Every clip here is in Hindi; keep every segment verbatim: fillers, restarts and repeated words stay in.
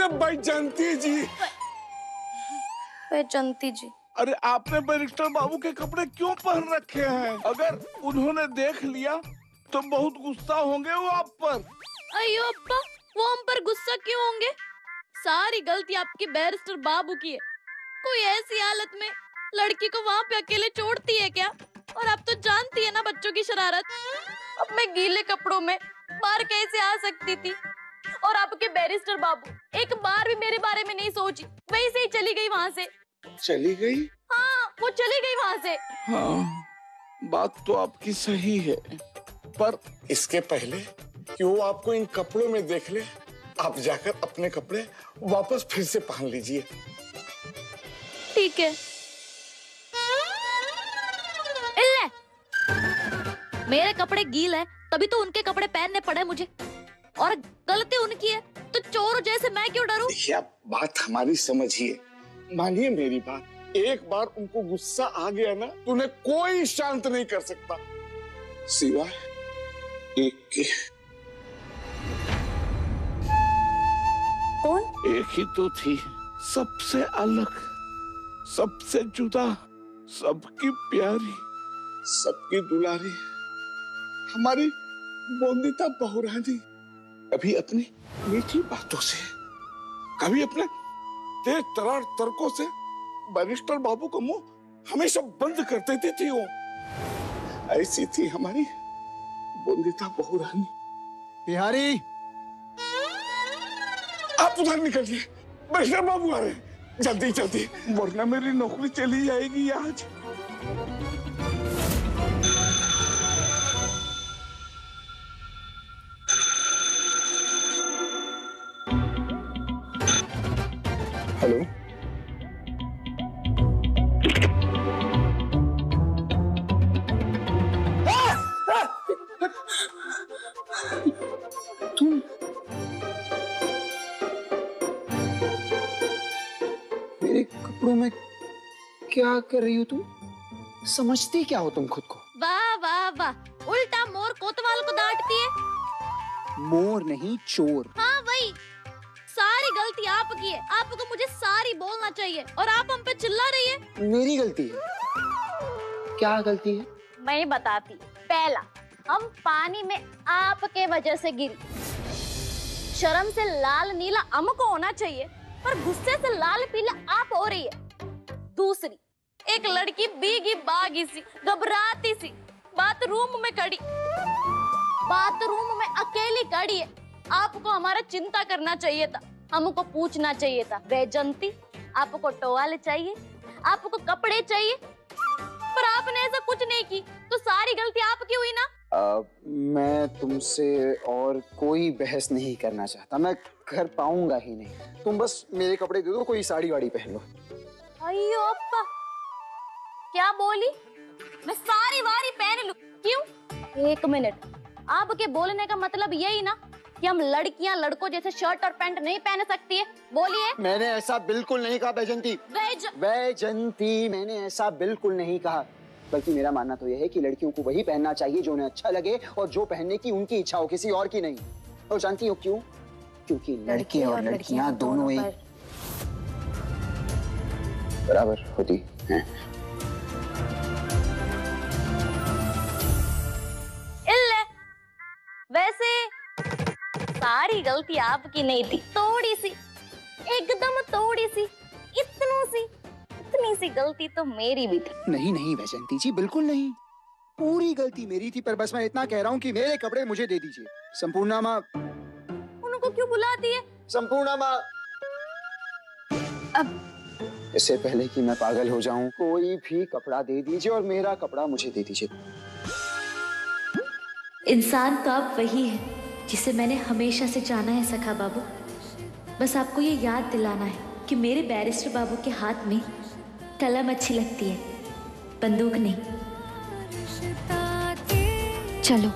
अरे वैजयंती जी, वैजयंती जी, अरे आपने बैरिस्टर बाबू के कपड़े क्यों पहन रखे हैं? अगर उन्होंने देख लिया तो बहुत गुस्सा होंगे वो आप पर। अयो अप्पा, वो हम पर गुस्सा क्यों होंगे? सारी गलती आपके बैरिस्टर बाबू की है। कोई ऐसी हालत में लड़की को वहाँ पे अकेले छोड़ती है क्या? और आप तो जानती है ना बच्चों की शरारत। अब मैं गीले कपड़ों में बाहर कैसे आ सकती थी? और आपके बैरिस्टर बाबू एक बार भी मेरे बारे में नहीं सोची, वहीं से ही चली गयी वहाँ से। चली गई? हाँ, वो चली गई वहाँ से। हाँ, बात तो आपकी सही है, पर इसके पहले कि वो आपको इन कपड़ों में देख ले, आप जाकर अपने कपड़े वापस फिर से पहन लीजिए। ठीक है। इल्ले, मेरे कपड़े गीले हैं, तभी तो उनके कपड़े पहनने पड़े मुझे। और गलती उनकी है, तो चोर जैसे मैं क्यों डरूं? देखिए, आप बात हमारी समझिए, मानिए मेरी बात। एक बार उनको गुस्सा आ गया ना, तो उन्हें कोई शांत नहीं कर सकता सिवाय एक के। कौन? एक ही तो थी, सबसे अलग, सबसे जुदा, सबकी प्यारी, सबकी दुलारी, हमारी बोंदिता बहुरानी। कभी अपनी मीठी बातों से, कभी अपने तेज तरार तर्कों से बैरिस्टर बाबू का मुंह हमेशा बंद कर देती थी वो। ऐसी थी हमारी बोंदिता बहुरानी। बिहारी, आप उधर निकलिए, बैरिस्टर बाबू आ रहे हैं। जल्दी जल्दी, वरना मेरी नौकरी चली जाएगी आज। हेलो, तुम मेरे कपड़ों में क्या कर रही हो? तुम समझती क्या हो तुम खुद को? वाह वाह वाह, उल्टा मोर कोतवाल को डांटती है। मोर नहीं, चोर। हाँ वही, सारी गलती आपकी है। आपको मुझे सारी बोलना चाहिए और आप हम पे चिल्ला रही है। मेरी गलती है? क्या गलती है? मैं बताती। पहला, हम पानी में आपके वजह से गिरी। शर्म से लाल नीला हमको होना चाहिए, पर गुस्से से लाल पीला आप हो रही है। दूसरी, एक लड़की बीगी बागी सी, घबराती सी बाथरूम में खड़ी, बाथरूम में अकेली खड़ी है। आपको हमारा चिंता करना चाहिए था, हमको पूछना चाहिए था। वैजयंती, आपको टोवाल चाहिए, आपको कपड़े चाहिए, पर आपने ऐसा कुछ नहीं की, तो सारी गलती आपकी हुई ना। आ, मैं तुमसे और कोई बहस नहीं करना चाहता, मैं घर पाऊंगा ही नहीं। तुम बस मेरे कपड़े दे दो, कोई साड़ी वाड़ी पहन लो। अयो अप्पा, क्या बोली? मैं साड़ी वाड़ी पहन लूं? क्यों? एक मिनट, आपके बोलने का मतलब यही ना कि हम लड़कियां लड़कों जैसे शर्ट और पैंट नहीं पहन सकती है? बोलिए। मैंने ऐसा बिल्कुल नहीं कहा वैजयंती। वैजयंती, मैंने ऐसा बिल्कुल नहीं कहा, बल्कि मेरा मानना तो यह है कि लड़कियों को वही पहनना चाहिए जो उन्हें अच्छा लगे और जो पहनने की उनकी इच्छा हो, किसी और की नहीं। और जानती हो क्यों? क्योंकि लड़के और लड़कियां दोनों ही बराबर होती है। वैसे सारी गलती आपकी नहीं थी, थोड़ी सी, एकदम थोड़ी सी, इतनों सी, इतनी सी गलती तो मेरी भी थी। नहीं नहीं वैजयंती जी, बिल्कुल नहीं, पूरी गलती मेरी थी। पर बस मैं इतना कह रहा हूँ कि मेरे कपड़े मुझे दे दीजिए। संपूर्णा माँ, उनको क्यों बुलाती है? संपूर्णा माँ, अब इससे पहले कि मैं पागल हो जाऊँ, कोई भी कपड़ा दे दीजिए और मेरा कपड़ा मुझे दे दीजिए। इंसान तो आप वही है जिसे मैंने हमेशा से जाना है सखा बाबू। बस आपको ये याद दिलाना है कि मेरे बैरिस्टर बाबू के हाथ में कलम अच्छी लगती है, बंदूक नहीं। चलो।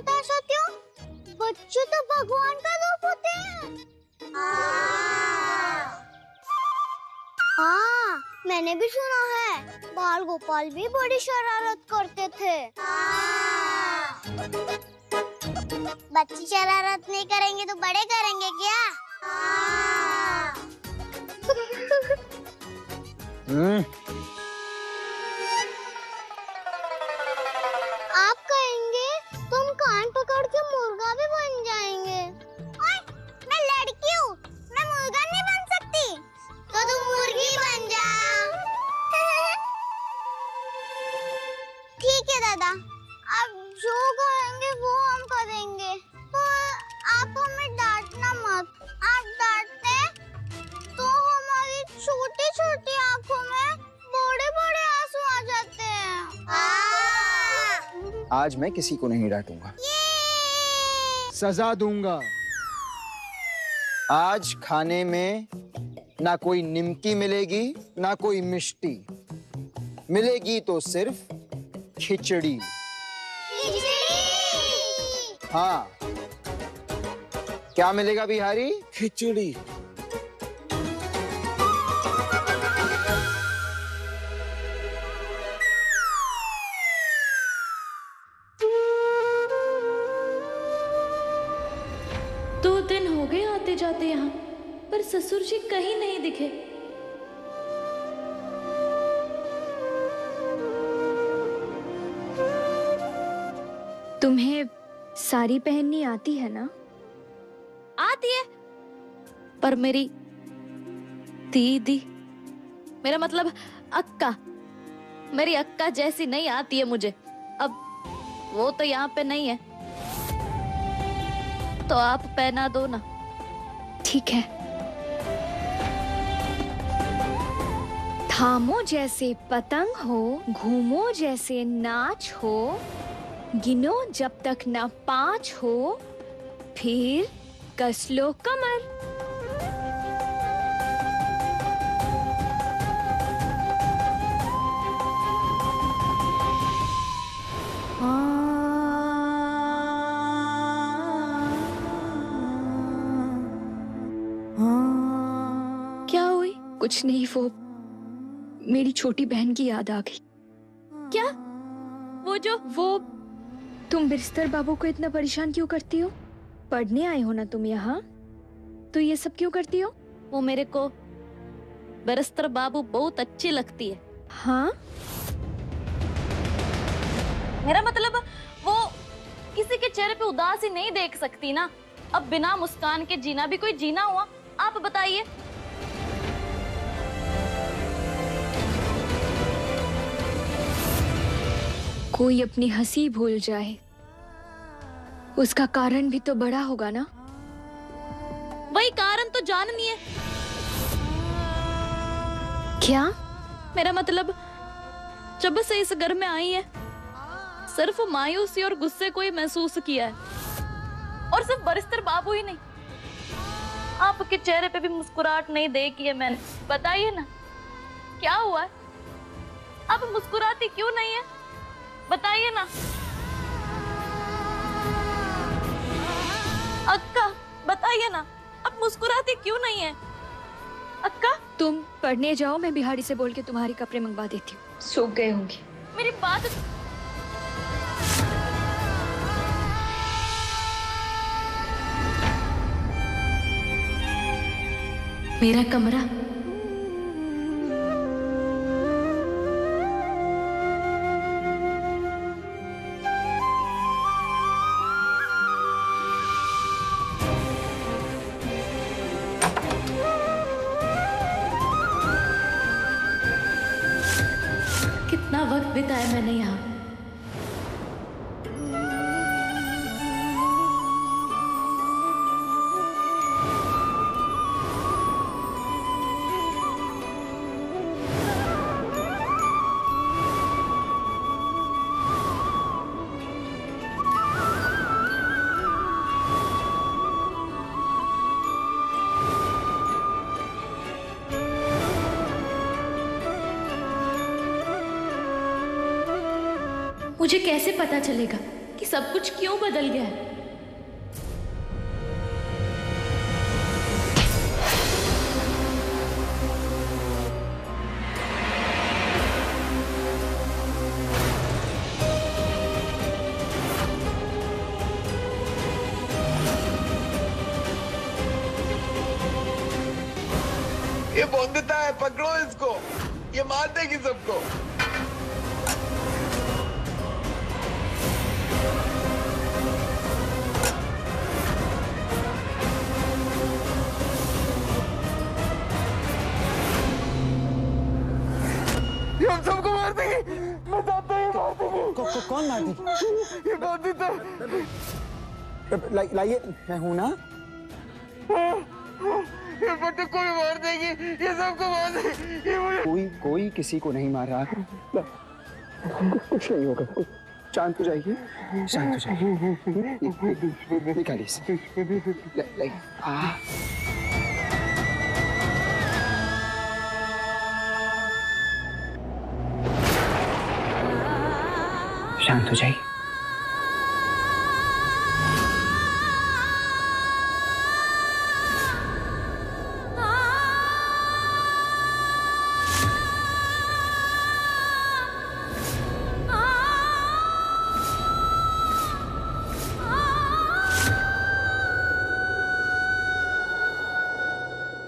बता सकते हो? बच्चे तो भगवान का रूप होते हैं। हाँ, मैंने भी सुना है बाल गोपाल भी बड़ी शरारत करते थे। बच्चे शरारत नहीं करेंगे तो बड़े करेंगे क्या? हम्म आज मैं किसी को नहीं डांटूंगा, सजा दूंगा। आज खाने में ना कोई निमकी मिलेगी ना कोई मिष्टी मिलेगी, तो सिर्फ खिचड़ी। हाँ, क्या मिलेगा बिहारी? खिचड़ी। जाते यहाँ पर ससुर जी कहीं नहीं दिखे। तुम्हें साड़ी पहननी आती है ना? आती है, पर मेरी दीदी, मेरा मतलब अक्का, मेरी अक्का जैसी नहीं आती है मुझे। अब वो तो यहाँ पे नहीं है, तो आप पहना दो ना। ठीक है। थामो जैसे पतंग हो, घूमो जैसे नाच हो, गिनो जब तक ना पाँच हो, फिर कस लो कमर। कुछ नहीं, वो मेरी छोटी बहन की याद आ गई। क्या? वो जो वो तुम बिस्तर बाबू को इतना परेशान क्यों करती हो? पढ़ने आए हो ना तुम यहाँ, तो ये सब क्यों करती हो? वो मेरे को बैरिस्टर बाबू बहुत अच्छी लगती है। हाँ, मेरा मतलब वो किसी के चेहरे पे उदासी नहीं देख सकती ना। अब बिना मुस्कान के जीना भी कोई जीना हुआ? आप बताइए। कोई अपनी हंसी भूल जाए, उसका कारण भी तो बड़ा होगा ना। वही कारण तो जाननी है। क्या? मेरा मतलब जब से इस घर में आई है, सिर्फ मायूसी और गुस्से को ही महसूस किया है, और सिर्फ बैरिस्टर बाबू ही नहीं, आपके चेहरे पे भी मुस्कुराहट नहीं देखी है मैंने। बताइए ना, क्या हुआ है? आप मुस्कुराती क्यों नहीं है? बताइए ना। अक्का, बताइए ना, अब मुस्कुराती क्यों नहीं है? अक्का, तुम पढ़ने जाओ, मैं बिहारी से बोल के तुम्हारे कपड़े मंगवा देती हूँ। सो गए होंगी। मेरी बात मेरा कमरा बिताया मैंने यहाँ। मुझे कैसे पता चलेगा कि सब कुछ क्यों बदल गया है। ये बोंदिता है, पकड़ो इसको, ये मार देगी सबको। ये हम सबको मार देगी, मैं जानता ही मार देगी। को, को, कौन मार देगी? ये बोंदिता। लाइए, मैं हूं ना। ये बट्टू को भी मार देगी, ये सबको मार देगी। कोई कोई किसी को नहीं मार रहा, कुछ नहीं होगा। शांत हो जाइए, शांत हो जाइए। निकालिए इसे। लाइक आ शांत हो जाइए।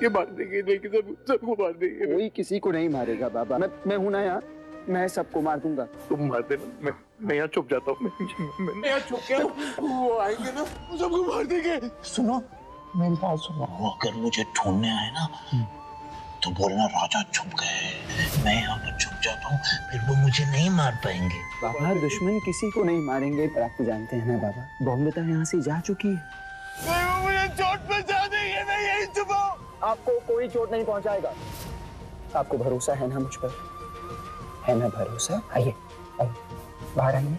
ये मार देगी, लेकिन सब सबको मार देगी। कोई किसी को नहीं मारेगा बाबा, मैं मैं हूं ना यहाँ, मैं सबको मार दूंगा। तुम मार देना, मैं मैं यहाँ छुप जाता हूँ। मैं मैं यहाँ छुप गया, वो आएंगे ना, वो सबको मार देंगे। सुनो मेरी बात सुनो, अगर मुझे ढूंढने आए ना तो बोलना राजा छुप गए, मैं यहाँ पर छुप जाता हूँ, फिर वो मुझे नहीं मार पाएंगे। बाबा दुश्मन किसी को नहीं मारेंगे, पर आप तो जानते हैं ना बाबा, बॉम्बेता यहाँ से जा चुकी है। मुझे चोट पहुँचा देंगे, मैं यही छुपा। आपको कोई चोट नहीं पहुंचाएगा, आपको भरोसा है ना मुझ पर, है ना भरोसा? आइए बाहर आइए।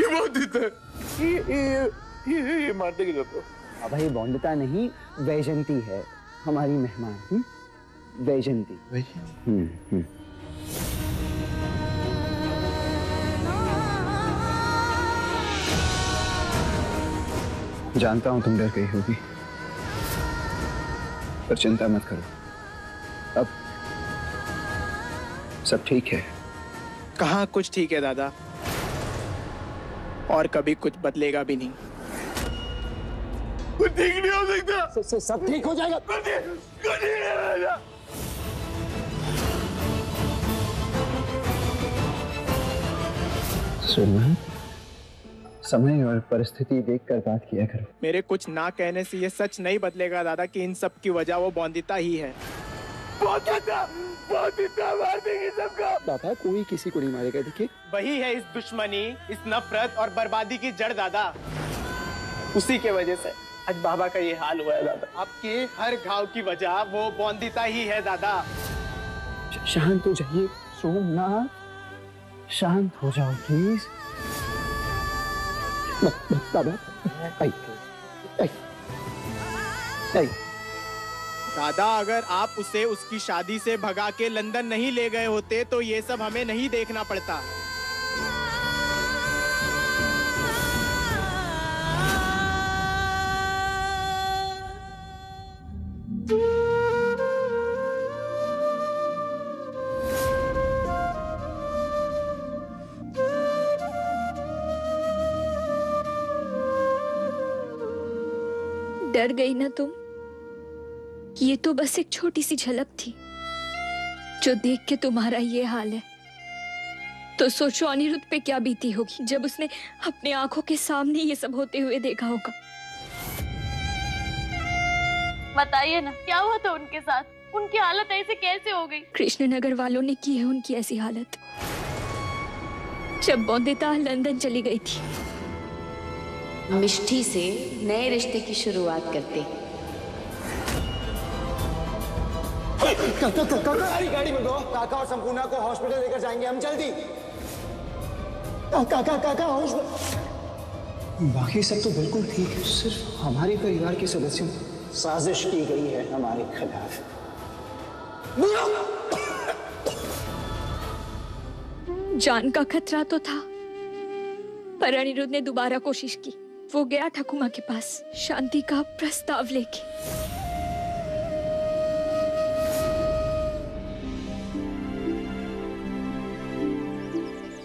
ये बोंदिता है, ये ये ये, ये मार देगी सबको। अब ये बोंदिता नहीं, वैजयंती है हमारी मेहमान, वैजयंती। हम्म हम्म जानता हूं तुम डर गई होगी, पर चिंता मत करो, अब सब ठीक है। कहाँ कुछ ठीक है दादा, और कभी कुछ बदलेगा भी नहीं। कुछ ठीक नहीं हो सकता, सब सब ठीक हो जाएगा। कुछ नहीं होगा। सुनना, समय और परिस्थिति देखकर बात किया करो। मेरे कुछ ना कहने से ये सच नहीं बदलेगा दादा कि इन सब की वजह वो बोंदिता ही है। बोंदिता, बोंदिता मार देगी सबको। दादा कोई किसी को नहीं मारेगा, देखिए वही है इस दुश्मनी, इस नफरत और बर्बादी की जड़ दादा। उसी के वजह से आज बाबा का ये हाल हुआ है दादा। आपके हर घाव की वजह वो बोंदिता ही है दादा। शांत हो जाइए सोमनाथ, शांत हो जाओ प्लीज। दादा, आई, आई, आई। दादा अगर आप उसे उसकी शादी से भगा के लंदन नहीं ले गए होते तो ये सब हमें नहीं देखना पड़ता। डर गई ना तुम? ये तो बस एक छोटी सी झलक थी, जो देख के तुम्हारा ये हाल है तो सोचो अनिरुद्ध पे क्या बीती होगी जब उसने अपने आंखों के सामने ये सब होते हुए देखा होगा। बताइए ना क्या हुआ था उनके साथ, उनकी हालत ऐसे कैसे हो गई? कृष्णनगर वालों ने की है उनकी ऐसी हालत। जब बोंदिता लंदन चली गई थी, मिष्टी से नए रिश्ते की शुरुआत करते। सारी गाड़ी में दो, काका और संपूर्णा को हॉस्पिटल लेकर जाएंगे हम जल्दी। काका काका हॉस्पिटल। बाकी सब तो बिल्कुल ठीक है, सिर्फ हमारे परिवार के सदस्यों साजिश की गई है हमारे खिलाफ। जान का खतरा तो था, पर अनिरुद्ध ने दोबारा कोशिश की। वो गया ठाकुमा के पास शांति का प्रस्ताव लेके।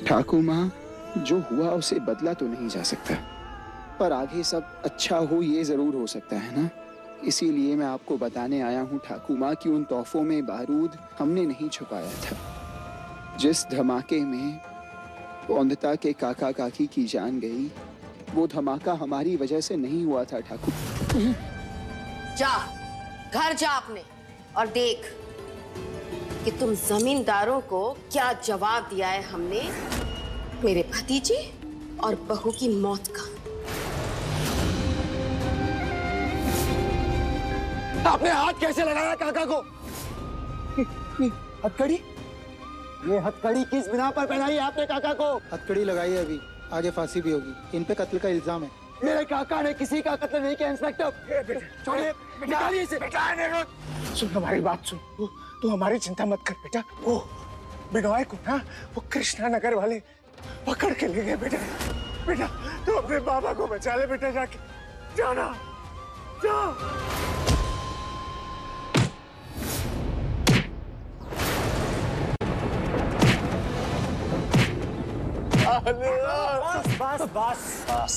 ठाकुमा, जो हुआ उसे बदला तो नहीं जा सकता, पर आगे सब अच्छा हो ये जरूर हो सकता है ना। इसीलिए मैं आपको बताने आया हूँ ठाकुमा कि उन तोहफों में बारूद हमने नहीं छुपाया था। जिस धमाके में बोंदिता के काका काकी की जान गई, वो धमाका हमारी वजह से नहीं हुआ था ठाकुर। जा, घर जा आपने और देख कि तुम जमींदारों को क्या जवाब दिया है हमने, मेरे भतीजे और बहू की मौत का। आपने हाथ कैसे लगाया काका को? हथकड़ी? ये हथकड़ी किस बिना पर पहनाई आपने काका को? हथकड़ी लगाई है, अभी आगे फांसी भी होगी। इन पे कत्ल का इल्जाम है। मेरे काका ने किसी का कत्ल नहीं किया इंस्पेक्टर। छोड़िए, निकालिए इसे। सुन, हमारी बात सुन, तू हमारी चिंता मत कर बेटा। वो बिनोय को ना वो कृष्णानगर वाले पकड़ के ले गए बेटा। बेटा तू अपने बाबा को बचा ले बेटा, जाके जाना जा। बस बस बस बस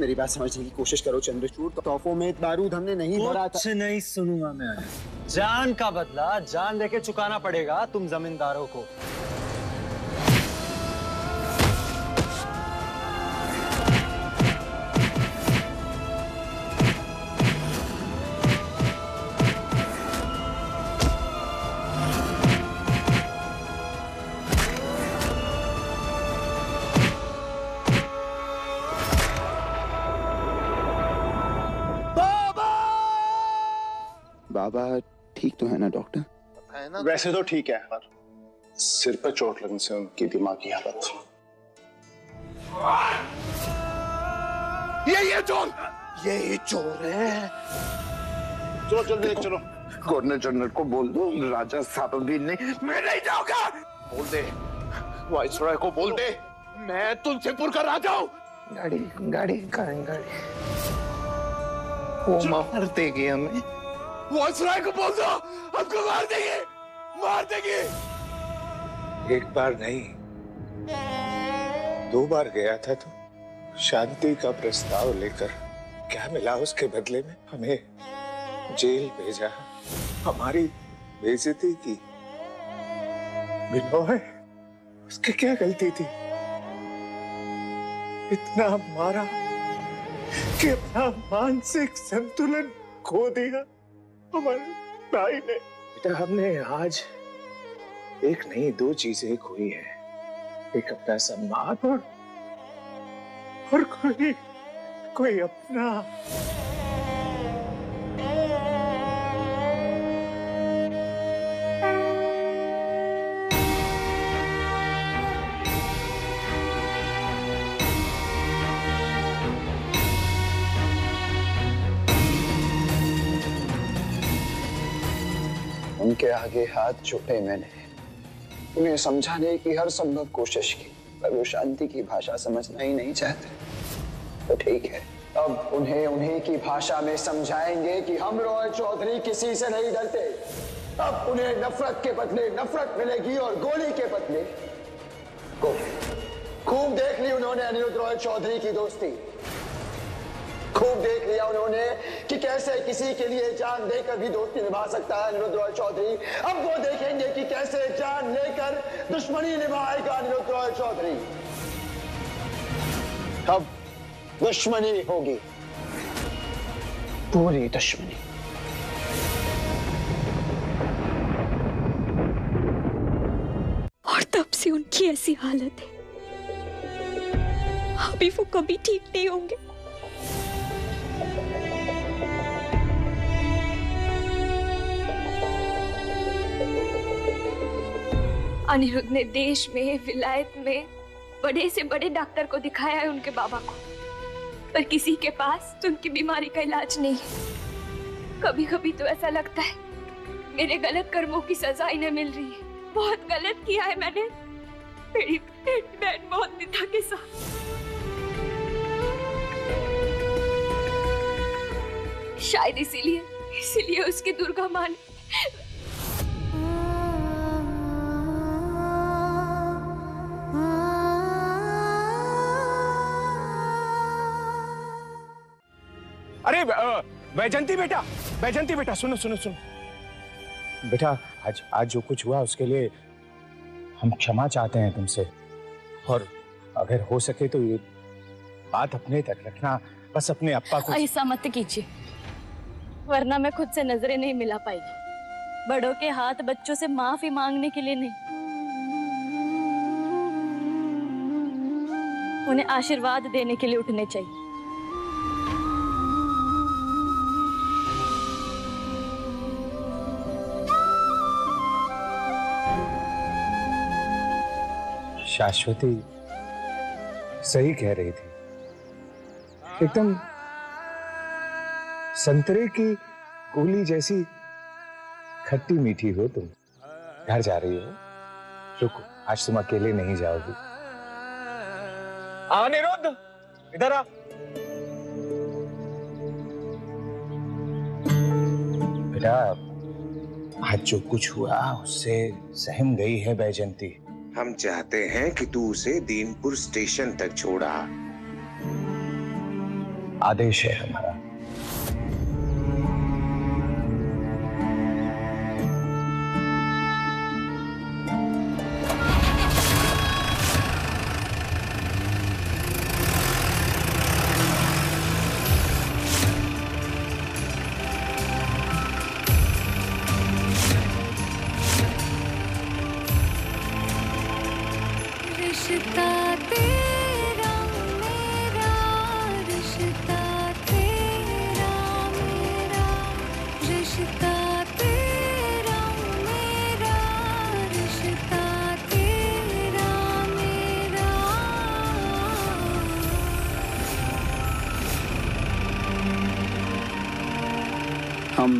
मेरी बात समझने की कोशिश करो चंद्रचूड़। तोहफों में बारूद हमने नहीं भरा था। कुछ नहीं सुनूंगा मैं। जान का बदला जान देके चुकाना पड़ेगा तुम जमींदारों को। बाबा ठीक तो है ना डॉक्टर? वैसे तो ठीक है, पर सिर पर चोट लगने से उनकी दिमागी हालत। ये ये चोर ये ही चोर है। चलो जल्दी चलो, गवर्नर जनरल को बोल दो। राजा साहब भी नहीं, मैं नहीं जाऊंगा। बोल दे वाइसराय को, बोल दे मैं तुलसीपुर का राजा हूँ। गाड़ी गाड़ी गाड़ी गाड़ी वो मार देगी हमें। वाइसराय को बोल दो, आपको मार देंगे, मार देंगे। एक बार नहीं, दो बार गया था तू शांति का प्रस्ताव लेकर। क्या मिला उसके बदले में? हमें जेल भेजा, हमारी बेइज्जती की। बिनोय, उसकी क्या गलती थी? इतना मारा कि अपना मानसिक संतुलन खो दिया हमारे भाई ने। बेटा हमने आज एक नहीं दो चीजें खोई है, एक अपना सम्मान और और कोई कोई अपना। उनके आगे हाथ छुपे मैंने, उन्हें समझाने की हर संभव कोशिश की, पर वो शांति की भाषा समझना ही नहीं चाहते। तो ठीक है, अब उन्हें उन्हीं की भाषा में समझाएंगे कि हम रॉय चौधरी किसी से नहीं डरते। अब उन्हें नफरत के बदले नफरत मिलेगी और गोली के बदले गोली। खूब देख ली उन्होंने अनिरुद्ध रॉय चौधरी की दोस्ती। खूब देख लिया उन्होंने कि कैसे किसी के लिए जान देकर भी दोस्ती निभा सकता है अनिरुद्ध रॉय चौधरी। अब वो देखेंगे कि कैसे जान लेकर दुश्मनी निभाएगा अनिरुद्ध रॉय चौधरी। अब दुश्मनी होगी, पूरी दुश्मनी। और तब से उनकी ऐसी हालत है, अभी वो कभी ठीक नहीं होंगे। अनिरुद्ध ने देश में विलायत में बड़े से बड़े डॉक्टर को दिखाया है उनके बाबा को, पर किसी के पास तो उनकी बीमारी का इलाज नहीं है। कभी कभी तो ऐसा लगता है मेरे गलत कर्मों की सजा इन्हें मिल रही है। बहुत गलत किया है मैंने मेरी बहन बोंदिता के साथ। शायद इसीलिए इसीलिए उसकी दुर्गा मां ने अरे वैजयंती बेटा, वैजयंती बेटा, सुनो सुनो सुनो बेटा, आज आज जो कुछ हुआ उसके लिए हम क्षमा चाहते हैं तुमसे, और अगर हो सके तो ये बात अपने तक रखना, बस अपने अप्पा को। ऐसा मत कीजिए वरना मैं खुद से नजरें नहीं मिला पाएगी। बड़ों के हाथ बच्चों से माफी मांगने के लिए नहीं, उन्हें आशीर्वाद देने के लिए उठने चाहिए। शाश्वती सही कह रही थी, एकदम संतरे की गोली जैसी खट्टी मीठी हो तुम। घर जा रही हो, रुको, आज तुम अकेले नहीं जाओगी। अनिरुद्ध इधर आ। बेटा आज जो कुछ हुआ उससे सहम गई है वैजयंती। हम चाहते हैं कि तू उसे दीनपुर स्टेशन तक छोड़ा। आदेश है हमारा। हम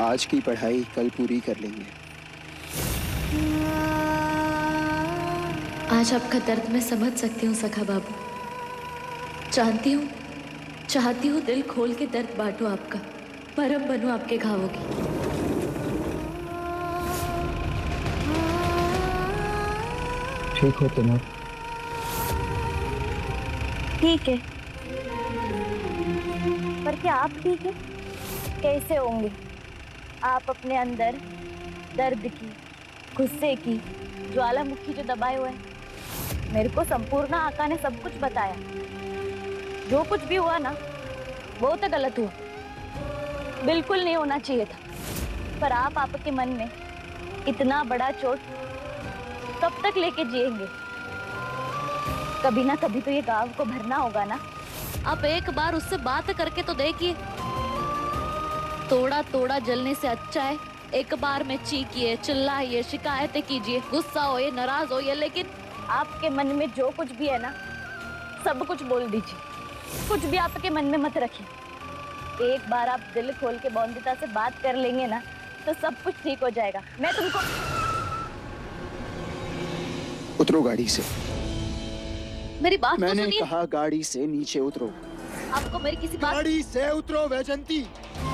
आज की पढ़ाई कल पूरी कर लेंगे। आज आपका दर्द मैं समझ सकती हूँ सखा बाबू। जानती हूँ, चाहती हूँ दिल खोल के दर्द बांटो आपका, मरहम बनो आपके घावों की। ठीक हो तुम? ठीक है, पर क्या आप ठीक है? कैसे होंगे आप? अपने अंदर दर्द की, गुस्से की ज्वालामुखी जो दबाए हुए हैं। मेरे को संपूर्ण आका ने सब कुछ बताया। जो कुछ भी हुआ ना वो तो गलत हुआ, बिल्कुल नहीं होना चाहिए था, पर आप आपके मन में इतना बड़ा चोट कब तक लेके जिएंगे? कभी ना कभी तो ये गाँव को भरना होगा ना। आप एक बार उससे बात करके तो देखिए। थोड़ा थोड़ा जलने से अच्छा है एक बार में चीखिए, चिल्लाइए, शिकायतें कीजिए, गुस्सा हो ये, नाराज हो ये, लेकिन आपके मन में जो कुछ भी है ना सब कुछ बोल दीजिए। कुछ भी आपके मन में मत रखिए। एक बार आप दिल खोल के बोंदिता से बात कर लेंगे ना तो सब कुछ ठीक हो जाएगा। मैं तुमको उतरो गाड़ी से। मेरी बात तो सुनिए। मैंने कहा गाड़ी से नीचे उतरो। आपको मेरी किसी बात... गाड़ी से उतरो वैजयंती।